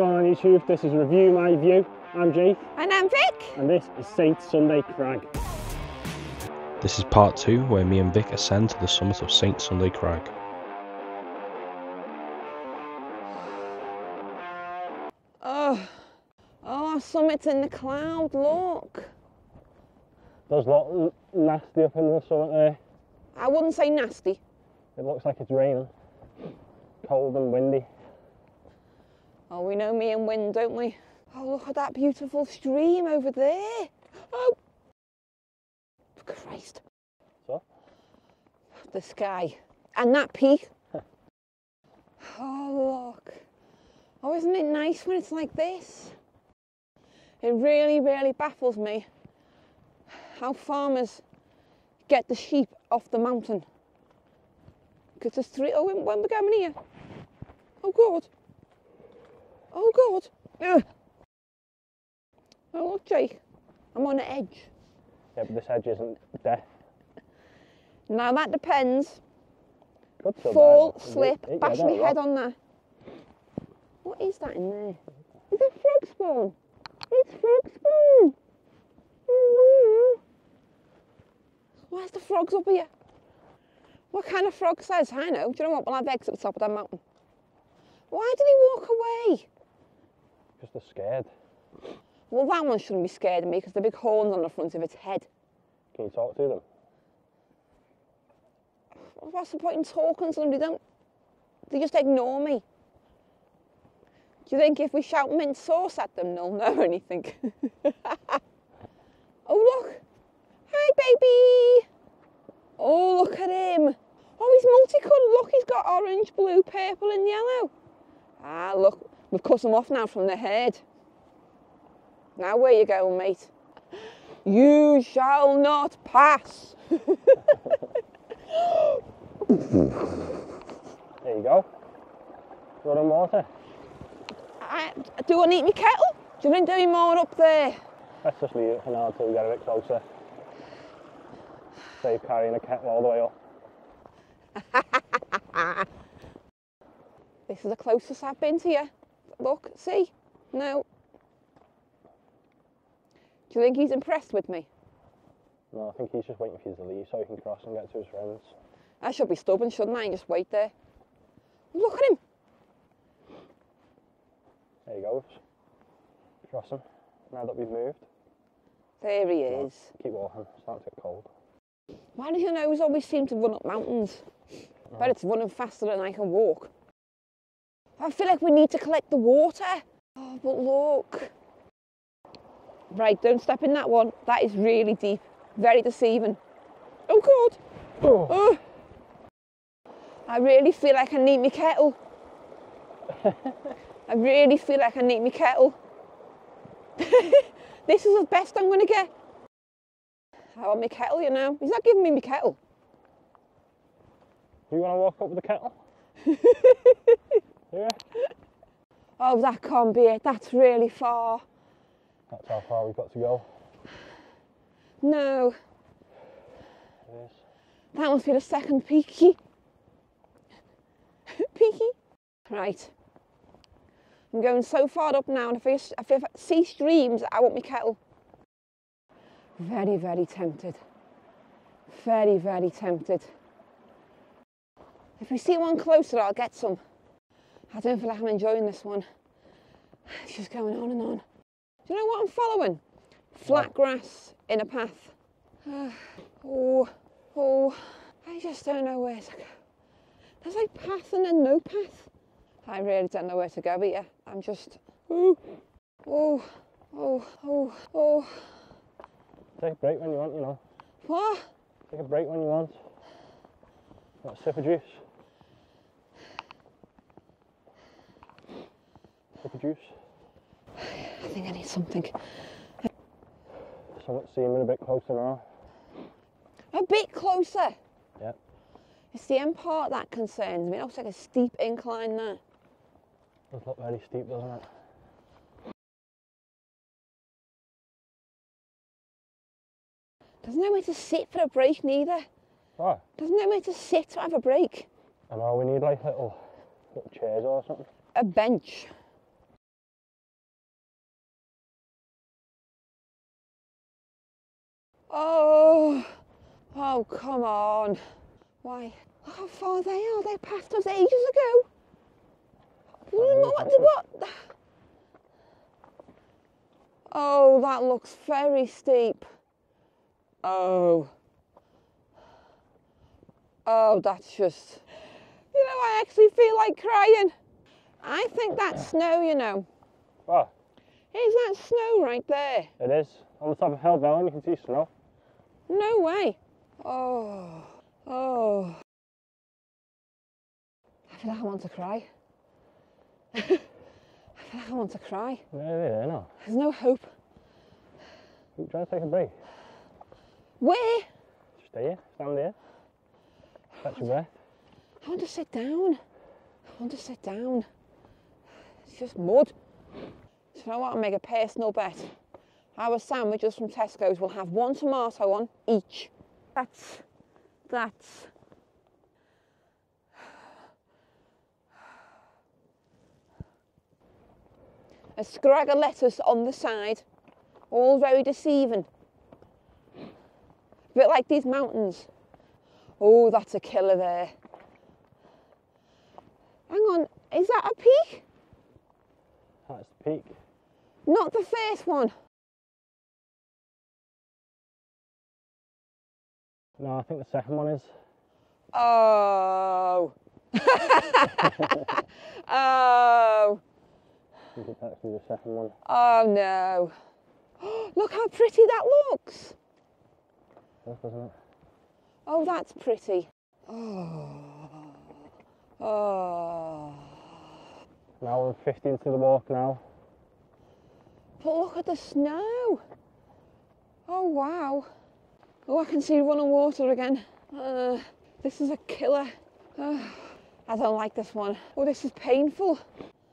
going on YouTube? This is Review My View. I'm Jake. And I'm Vic. And this is Saint Sunday Crag. This is part 2 where me and Vic ascend to the summit of Saint Sunday Crag. Oh, our summit's in the cloud, look. There's a lot nasty up in the summit there. I wouldn't say nasty. It looks like it's raining. Cold and windy. Oh, we know me and wind, don't we? Oh, look at that beautiful stream over there. Oh! Christ. What? The sky. And that peak. Oh, look. Oh, isn't it nice when it's like this? It really, really baffles me how farmers get the sheep off the mountain. Because there's three... Oh, when we're going here. Oh, God. Oh, God. Ugh. Oh, look, Jake. I'm on an edge. Yeah, but this edge isn't death. Now, that depends. Fall, slip, bash my head on there. What is that in there? Is it frog spawn? It's frog spawn! Oh, wow. Where's the frogs up here? What kind of frog says, I know, do you know what, we'll have eggs at the top of that mountain. Why did he walk away? Because they're scared. Well, that one shouldn't be scared of me because the big horns on the front of its head. Can you talk to them? What's the point in talking to them? They just ignore me. Do you think if we shout mint sauce at them, they'll know anything? Oh, look. Hi, baby. Oh, look at him. Oh, he's multicoloured. Look, he's got orange, blue, purple and yellow. Ah, look, we've cut them off now from the herd. Now where you going, mate? You shall not pass. There you go. Water and water. Do I need my kettle? Do you want to do more up there? Let's just leave it for now until we get a bit closer. Save carrying a kettle all the way up. This is the closest I've been to you. Look, see? No. Do you think he's impressed with me? No, I think he's just waiting for you to leave so he can cross and get to his friends. I should be stubborn, shouldn't I, and just wait there? Look at him! There he goes. Crossing. Now that we've moved. There he is. Keep walking. It's starting to get cold. Why does your nose always seem to run up mountains? I bet it's running faster than I can walk. I feel like we need to collect the water. Oh, but look. Right, don't step in that one. That is really deep. Very deceiving. Oh, God. Oh. Oh. I really feel like I need my kettle. I really feel like I need my kettle. This is the best I'm going to get. I want my kettle, you know. He's not giving me my kettle. You want to walk up with the kettle? Yeah. Oh, that can't be it. That's really far. That's how far we've got to go. No. It is. That must be the second peaky. Peaky. Right. I'm going so far up now, and if I see streams, I want my kettle. Very, very tempted. Very, very tempted. If we see one closer, I'll get some. I don't feel like I'm enjoying this one. It's just going on and on. Do you know what I'm following? Flat grass in a path. Oh, I just don't know where to go. There's like path and then no path. I really don't know where to go, but yeah, I'm just... Oh. Take a break when you want, you know. What? Take a break when you want. Got a sip of juice. Sip of juice. I think I need something. So let's see him in a bit closer now. A bit closer? Yep. It's the end part that concerns me. It looks like a steep incline there. It does look very steep, doesn't it? There's nowhere to sit for a break, neither. What? There's nowhere to sit to have a break. I know, we need like little chairs or something. A bench. Oh, come on. Why, look how far they are. They passed us ages ago. What? Oh, that looks very steep. Oh, that's just, you know, I actually feel like crying. I think that's snow, you know. What? Is that snow right there? It is. On the top of Helvellyn, you can see snow. No way. Oh. I feel like I want to cry. I feel like I want to cry. Really? No. There's no hope. Keep trying to take a break. Where? Just there. Stand there. Catch your breath. I want to sit down. It's just mud. So you know what? I'll make a personal bet. Our sandwiches from Tesco's will have one tomato on each. That's... a scrag of lettuce on the side, all very deceiving. A bit like these mountains. Oh, that's a killer there. Hang on, is that a peak? That's the peak. Not the first one. No, I think the second one is. Oh. Oh. I think it's actually the second one. Oh no. Look how pretty that looks. That's, isn't it? Oh, that's pretty. Oh. An hour and 50 into the walk now. But look at the snow. Oh wow. Oh, I can see running water again. This is a killer. I don't like this one. Oh, this is painful.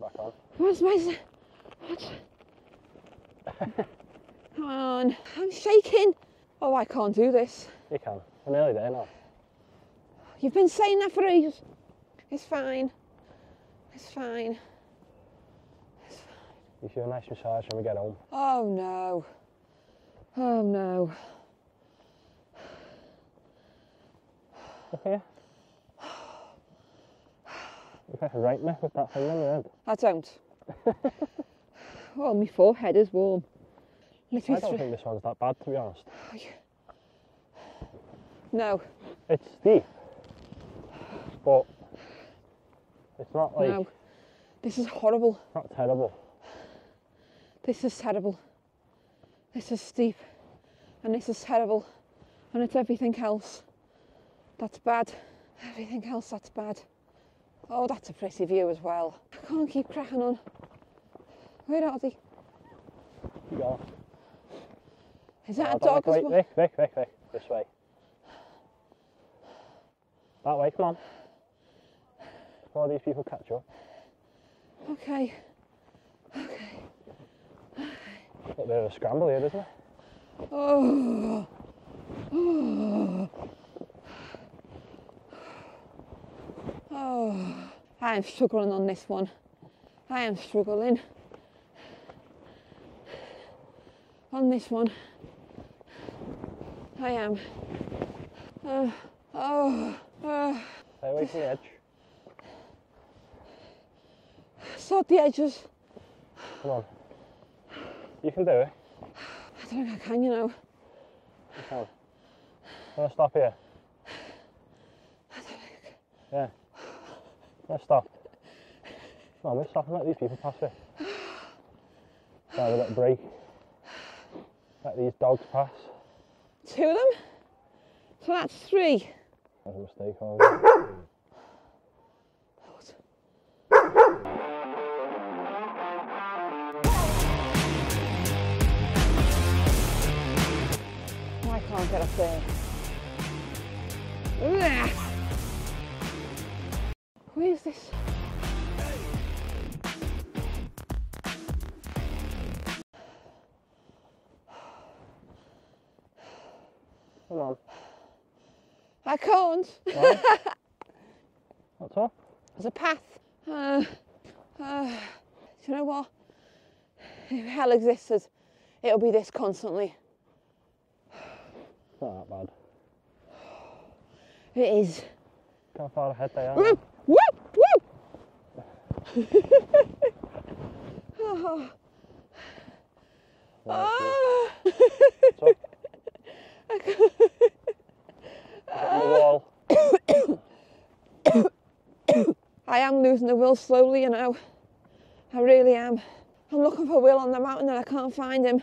Back on. Come on. I'm shaking. Oh, I can't do this. You can. I'm nearly there now. You've been saying that for ages. It's fine. You should have a nice massage when we get home. Oh, no. Here. You better right me with that thing on your head. I don't. Well, my forehead is warm. Literally I don't think this one's that bad, to be honest. Oh, yeah. No. It's steep, but it's not like... No. This is horrible. Not terrible. This is terrible. This is steep, and this is terrible, and it's everything else. That's bad. Everything else, that's bad. Oh, that's a pretty view as well. I can't keep cracking on. Where are they? Go. Is that a dog as well? Vic, this way. That way, come on. Before these people catch up. Okay. A little bit of a scramble here, isn't it? Oh. Oh, I am struggling on this one. I am struggling. On this one. I am. Stay away from the edge. Sort the edges. Come on. You can do it. I don't think I can, you know. You can. I'm going to stop here. I don't think I can. Yeah. Let's stop. Come on, we're stopping. Let these people pass it. Have a little break. Let these dogs pass. Two of them? So that's three. That was a mistake, obviously. Oh, I can't get up there. Ugh. Where is this? Come on. I can't. What's up? There's a path. Do you know what? If hell existed, it'll be this constantly. not that bad. It is. Look how far ahead they are. Whoop, whoop, whoop. Oh. Oh. I can't. I am losing the will slowly, you know. I really am. I'm looking for Will on the mountain and I can't find him.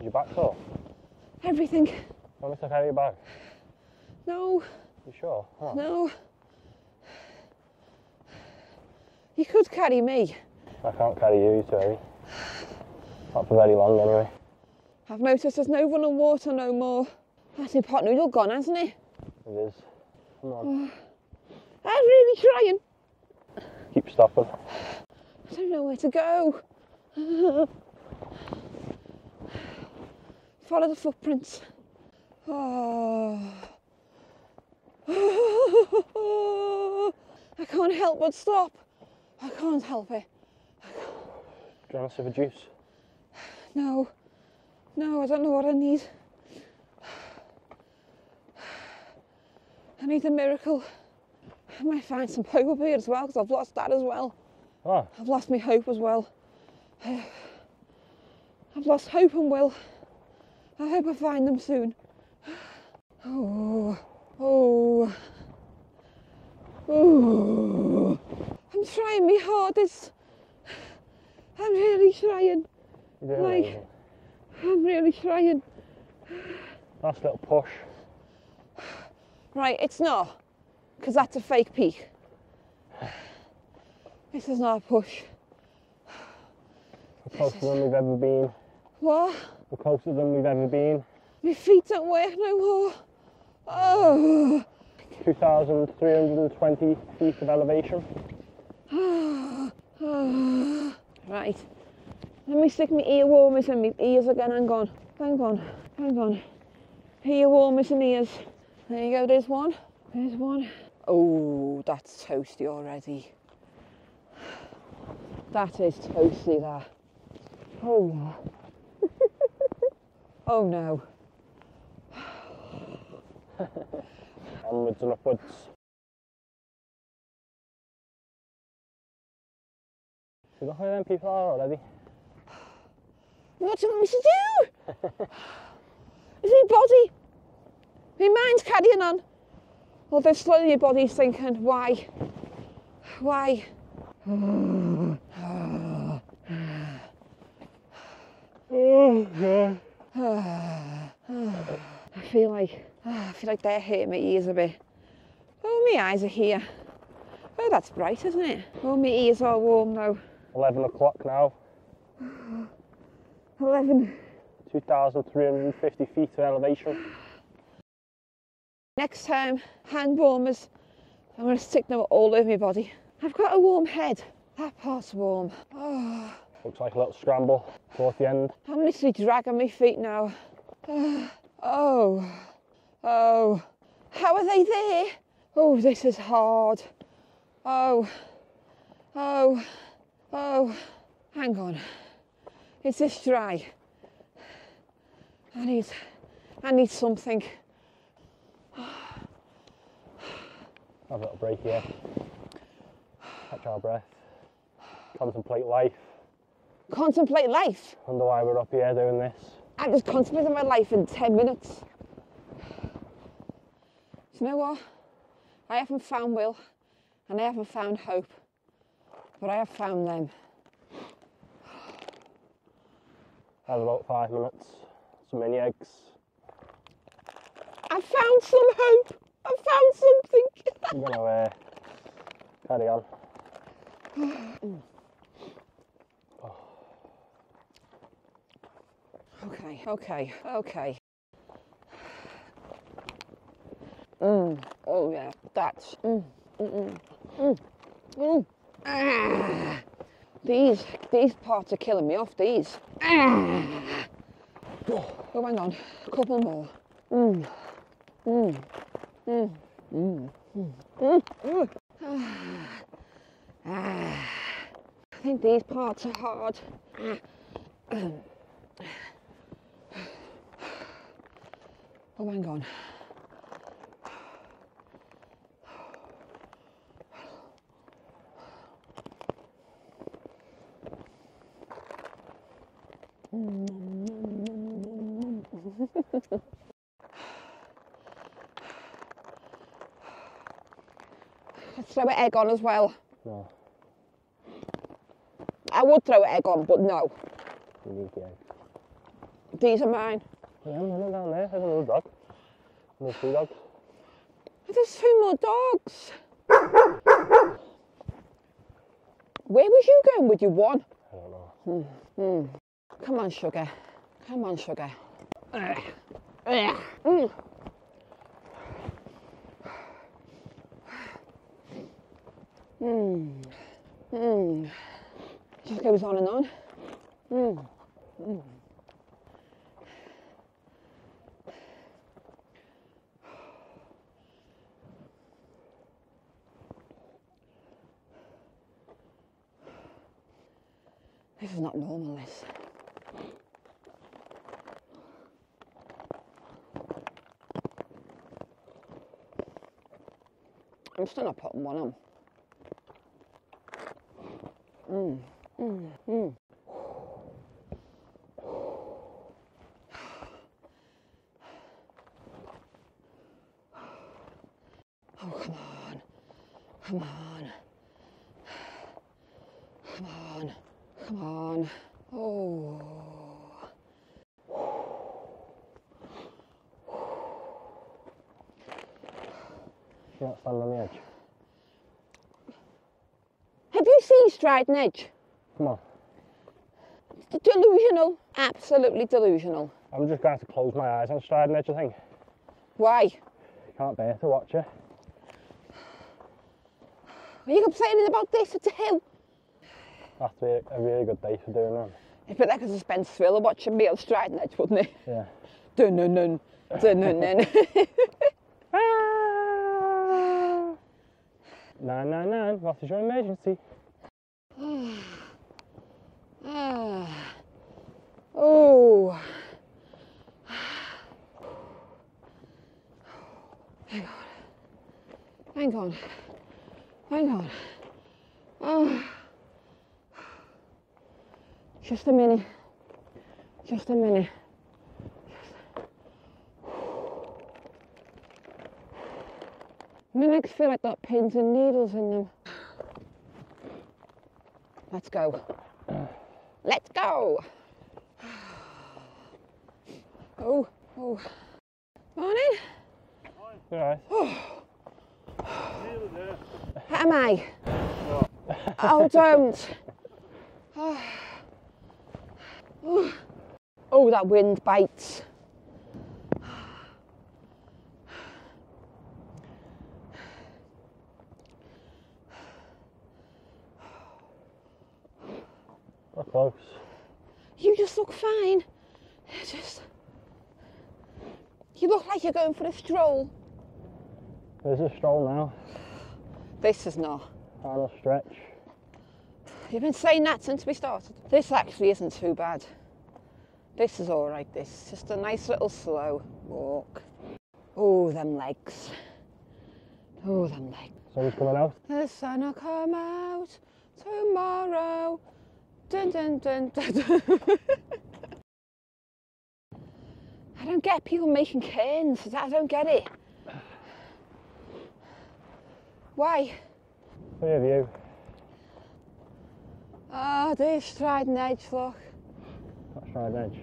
Your back sore? Everything. Want me to carry your bag? No. You sure? Huh. No. You could carry me. I can't carry you, sorry. Not for very long, anyway. I've noticed there's no running water no more. That's a pot noodle gone, hasn't it? It is. Come on. I'm really trying. Keep stopping. I don't know where to go. Follow the footprints. Oh. I can't help but stop. I can't help it. Do you want us to have a juice? No. No, I don't know what I need. I need a miracle. I might find some hope up here as well, because I've lost that as well. Oh. I've lost my hope as well. I've lost hope and will. I hope I find them soon. Oh, oh, oh. I'm trying my hardest. I'm really trying. Yeah. Like, I'm really trying. Nice little push. Right, it's not. Because that's a fake peak. This is not a push. We're closer than we've ever been. What? We're closer than we've ever been. My feet don't work no more. Oh. 2,320 feet of elevation. Right. Let me stick my ear warmers in my ears again. Hang on. Hang on. Hang on. Ear warmers and ears. There you go. There's one. There's one. Oh, that's toasty already. That is toasty, that. Oh, yeah. Oh, no. Onwards and upwards. You got who them people are already? What do you want me to do? Is my body? My mind's carrying on. Although slowly your body's thinking, why? Why? Oh, God. I feel like they're hitting my ears a bit. Oh, my eyes are here. Oh, that's bright, isn't it? Oh, my ears are warm now. 11 o'clock now. 11. 2,350 feet of elevation. Next time, hand warmers. I'm going to stick them all over my body. I've got a warm head. That part's warm. Oh. Looks like a little scramble towards the end. I'm literally dragging my feet now. Oh. Oh. How are they there? Oh, this is hard. Oh. Oh. Oh. Hang on. Is this dry? I need something. Have a little break here. Catch our breath. Contemplate life. Contemplate life? I wonder why we're up here doing this. I just contemplated my life in 10 minutes. Do you know what? I haven't found Will and I haven't found hope, but I have found them. Had about 5 minutes, some mini eggs. I found some hope. I found something. I'm going to carry on. Oh. Okay, okay, okay. Oh yeah, that's... Ah. These parts are killing me off, these. Ah. Oh, hang on, a couple more. I think these parts are hard. Oh, hang on. Throw an egg on as well. No. I would throw an egg on, but no. You need the egg. These are mine. Yeah, no, down there. There's another dog. There's two dogs. There's two more dogs. Where was you going with your one? I don't know. Come on, sugar. Come on, sugar. Just goes on and on. This is not normal, this. I'm still not putting one on. Oh, come on. Come on. Come on. Come on. You're not standing on the edge. Have you seen Striding Edge? Come on. Delusional. Absolutely delusional. I'm just going to have to close my eyes on Striding Edge, I think. Why? Can't bear to watch it. Are you complaining about this? It's a hill. That'd be a really good day for doing that. It'd be like a suspense thriller watching me on Striding Edge, wouldn't it? Yeah. Dun-nun-nun. Dun-nun-nun. 999, what is your emergency? Oh. Hang on. Hang on. Hang on. Oh. Just a minute. Just a minute. My legs feel like that pins and needles in them. Let's go. Let's go. Oh, oh. Morning. Morning. You're all right. Oh. Nearly there. How am I? No. Oh, don't. Oh. Oh. Oh, that wind bites. We're close. You just look fine. You look like you're going for a stroll. There's a stroll now. This is not. Final stretch. You've been saying that since we started. This actually isn't too bad. This is all right, this. It's just a nice little slow walk. Oh, them legs. Oh, them legs. Sun's coming out. The sun will come out tomorrow. Dun, dun, dun, dun, dun. I don't get people making cairns. I don't get it. Why? Where are you? Oh, there's Striding Edge, look. That's Striding Edge.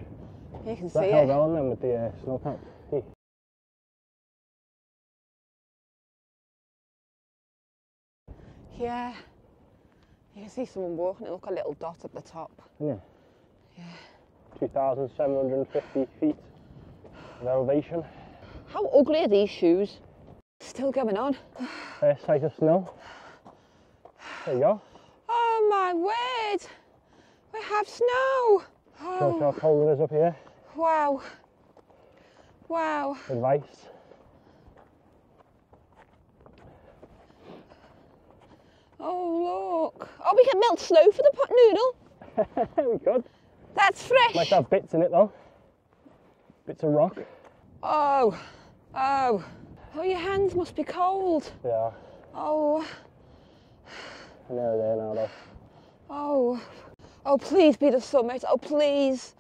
You can see it. That Helvellyn then with the snow cap. Yeah. You can see someone walking, it look a little dot at the top. Yeah. Yeah. 2,750 feet of elevation. How ugly are these shoes? Still going on. First sight of snow. There you go. Oh my word! We have snow! Oh. Show how cold it is up here. Wow. Wow. Advice. Oh, look. Oh, we can melt snow for the pot noodle. We could. That's fresh. Might have bits in it though. Bits of rock. Oh, oh. Oh, your hands must be cold. Yeah. Oh. Nearly there now though. Oh. Oh, please be the summit. Oh, please.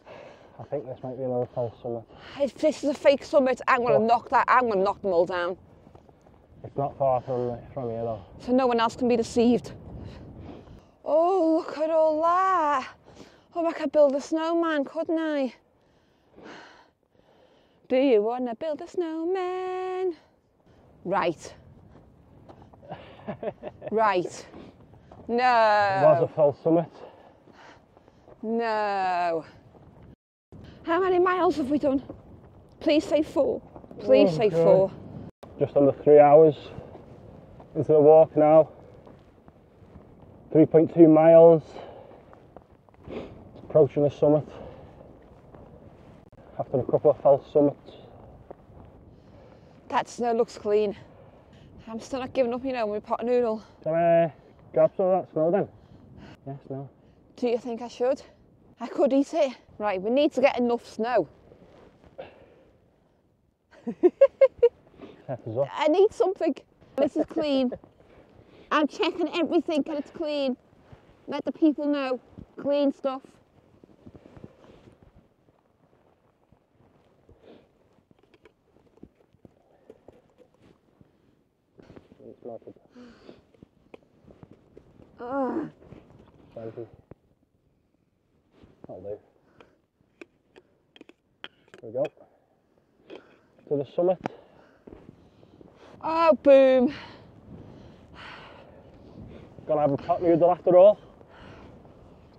I think this might be another false summit. If this is a fake summit, I'm going to knock that. I'm going to knock them all down. It's not far from here though. So no one else can be deceived. Oh, look at all that. Oh, I could build a snowman, couldn't I? Do you want to build a snowman? Right. Right. No. It was a false summit. No. How many miles have we done? Please say 4. Please say 4. Just under 3 hours into the walk now. 3.2 miles. Approaching the summit. After a couple of false summits. That snow looks clean. I'm still not giving up, you know, with pot noodle. Can I grab some of that snow then? Yes, no. Do you think I should? I could eat it. Right, we need to get enough snow. I need something. This is clean. I'm checking everything and it's clean. Let the people know. Clean stuff. That'll do. There we go. To the summit. Oh, boom. Gonna have a pot noodle after all.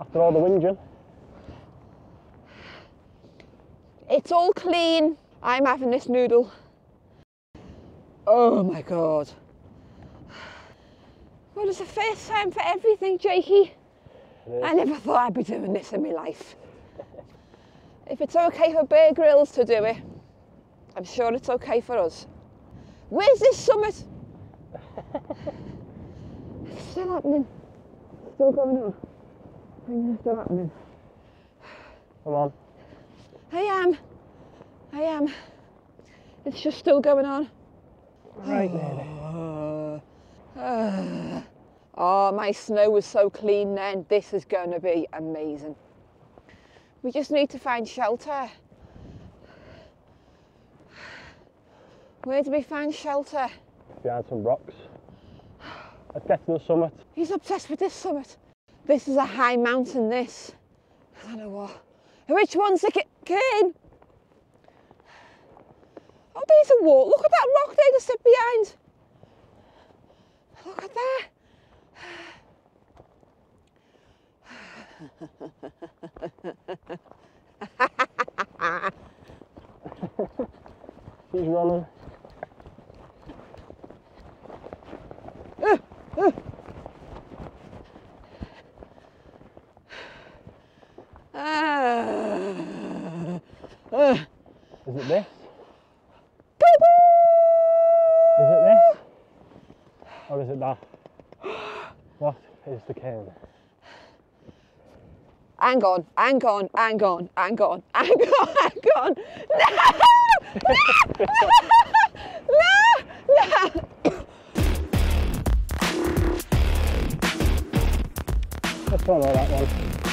After all the whinging. It's all clean. I'm having this noodle. Oh my God. Well, it's the first time for everything, Jakey. I never thought I'd be doing this in my life. If it's okay for Bear Grylls to do it, I'm sure it's okay for us. Where's this summit? It's still happening. It's still going on. Things are still happening. Come on. I am. I am. It's just still going on. Right, nearly. Oh, my snow was so clean then. This is going to be amazing. We just need to find shelter. Where do we find shelter? Behind some rocks. Let's get to the summit. He's obsessed with this summit. This is a high mountain, this. I don't know what. Which one's the cane? Oh, there's a wall. Look at that rock there that's sit behind. Look at that. She's running. Is it this? Is it this? Or is it that? What is the cane? Hang on, hang on, hang on, hang on, hang on, hang on. No! No! No! No! Let's follow that one.